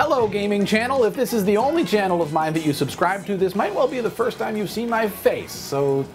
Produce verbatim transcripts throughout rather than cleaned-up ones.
Hello gaming channel, if this is the only channel of mine that you subscribe to, this might well be the first time you've seen my face, so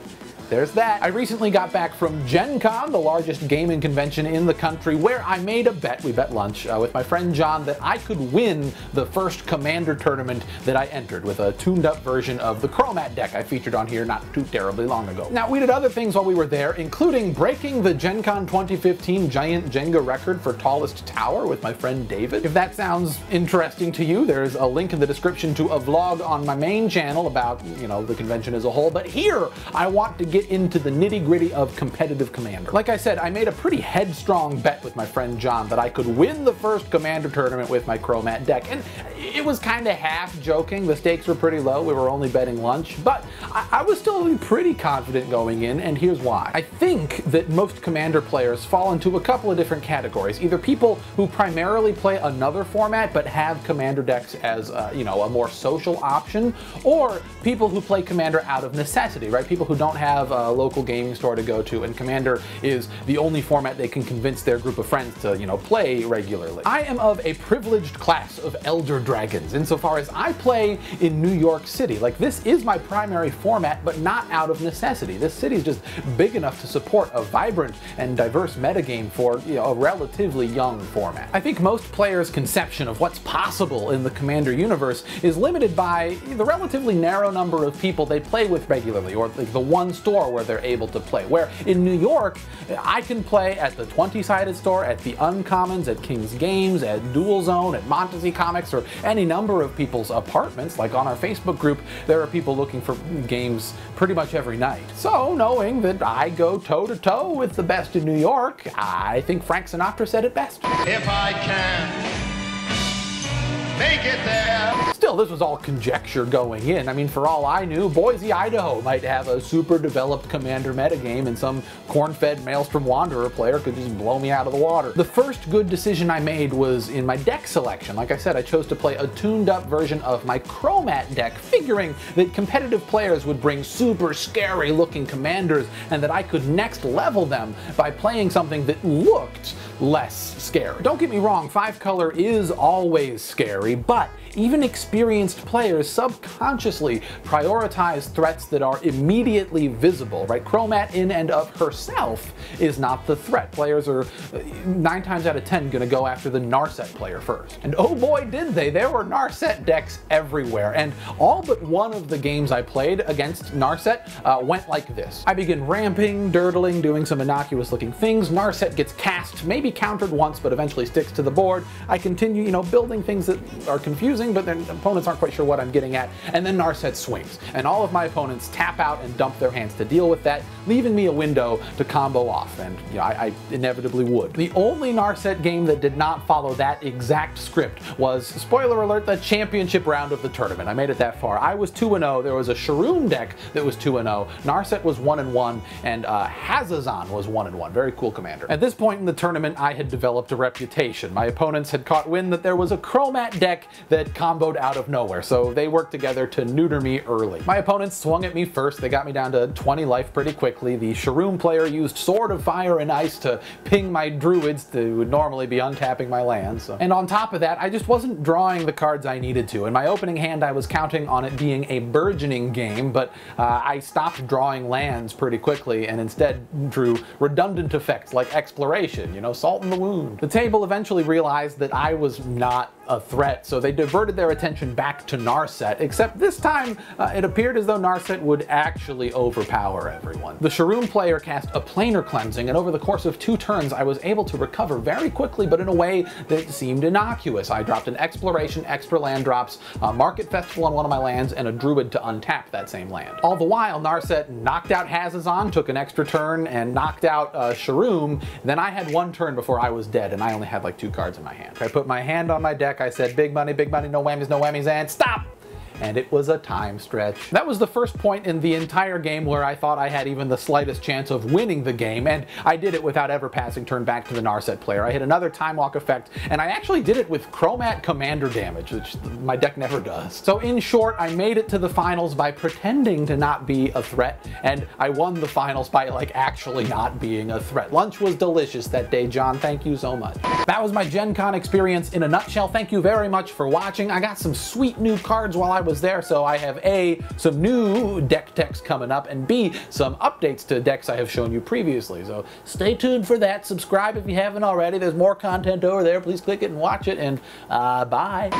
there's that. I recently got back from Gen Con, the largest gaming convention in the country, where I made a bet, we bet lunch, uh, with my friend John that I could win the first Commander tournament that I entered with a tuned up version of the Cromat deck I featured on here not too terribly long ago. Now we did other things while we were there, including breaking the Gen Con twenty fifteen giant Jenga record for tallest tower with my friend David. If that sounds interesting to you, there's a link in the description to a vlog on my main channel about, you know, the convention as a whole, but here I want to get into the nitty gritty of competitive Commander. Like I said, I made a pretty headstrong bet with my friend John that I could win the first Commander tournament with my Cromat deck, and it was kind of half joking. The stakes were pretty low, we were only betting lunch, but I, I was still pretty confident going in, and here's why. I think that most Commander players fall into a couple of different categories, either people who primarily play another format but have Commander decks as a, you know, a more social option, or people who play Commander out of necessity, right? People who don't have a local gaming store to go to, and Commander is the only format they can convince their group of friends to, you know, play regularly. I am of a privileged class of Elder Dragons, insofar as I play in New York City. Like, this is my primary format, but not out of necessity. This city is just big enough to support a vibrant and diverse metagame for, you know, a relatively young format. I think most players' conception of what's possible in the Commander universe is limited by the relatively narrow number of people they play with regularly, or like the one store where they're able to play. Where in New York, I can play at the twenty-sided store, at the Uncommons, at King's Games, at Dual Zone, at Montesi Comics, or any number of people's apartments. Like on our Facebook group, there are people looking for games pretty much every night. So knowing that I go toe to toe with the best in New York, I think Frank Sinatra said it best. If I can make it there. Still, this was all conjecture going in. I mean, for all I knew, Boise, Idaho might have a super developed Commander metagame, and some corn-fed Maelstrom Wanderer player could just blow me out of the water. The first good decision I made was in my deck selection. Like I said, I chose to play a tuned-up version of my Cromat deck, figuring that competitive players would bring super scary-looking Commanders, and that I could next level them by playing something that looked less scary. Don't get me wrong, five color is always scary, but even experienced players subconsciously prioritize threats that are immediately visible, right? Cromat in and of herself is not the threat. Players are nine times out of ten gonna go after the Narset player first. And oh boy did they, there were Narset decks everywhere, and all but one of the games I played against Narset uh, went like this. I begin ramping, dirtling, doing some innocuous looking things, Narset gets cast, maybe countered once but eventually sticks to the board. I continue, you know, building things that are confusing but then opponents aren't quite sure what I'm getting at, and then Narset swings, and all of my opponents tap out and dump their hands to deal with that, leaving me a window to combo off, and you know, I, I inevitably would. The only Narset game that did not follow that exact script was, spoiler alert, the championship round of the tournament. I made it that far. I was two and oh, there was a Sharuum deck that was two and oh, Narset was one and one, and uh, Hazezon was one and one. Very cool Commander. At this point in the tournament, I had developed a reputation. My opponents had caught wind that there was a Cromat deck that comboed out of nowhere, so they worked together to neuter me early. My opponents swung at me first, they got me down to twenty life pretty quickly. The Sharuum player used Sword of Fire and Ice to ping my druids that would normally be untapping my land. So. And on top of that, I just wasn't drawing the cards I needed to. In my opening hand, I was counting on it being a burgeoning game, but uh, I stopped drawing lands pretty quickly and instead drew redundant effects like exploration, you know, salt in the wound. The table eventually realized that I was not a threat, so they diverted their attention back to Narset, except this time uh, it appeared as though Narset would actually overpower everyone. The Sharuum player cast a planar cleansing, and over the course of two turns I was able to recover very quickly, but in a way that seemed innocuous. I dropped an exploration, extra land drops, a market festival on one of my lands, and a druid to untap that same land. All the while, Narset knocked out Hazezon, took an extra turn, and knocked out uh, Sharuum. Then I had one turn before I was dead, and I only had like two cards in my hand. I put my hand on my deck, I said, big money, big money, no whammies, no whammies, and stop! and it was a time stretch. That was the first point in the entire game where I thought I had even the slightest chance of winning the game, and I did it without ever passing turn back to the Narset player. I hit another time walk effect, and I actually did it with Cromat Commander damage, which my deck never does. So in short, I made it to the finals by pretending to not be a threat, and I won the finals by like actually not being a threat. Lunch was delicious that day, John. Thank you so much. That was my Gen Con experience in a nutshell. Thank you very much for watching. I got some sweet new cards while I was there, so I have A, some new deck techs coming up, and B, some updates to decks I have shown you previously. So stay tuned for that. Subscribe if you haven't already. There's more content over there. Please click it and watch it, and uh, bye.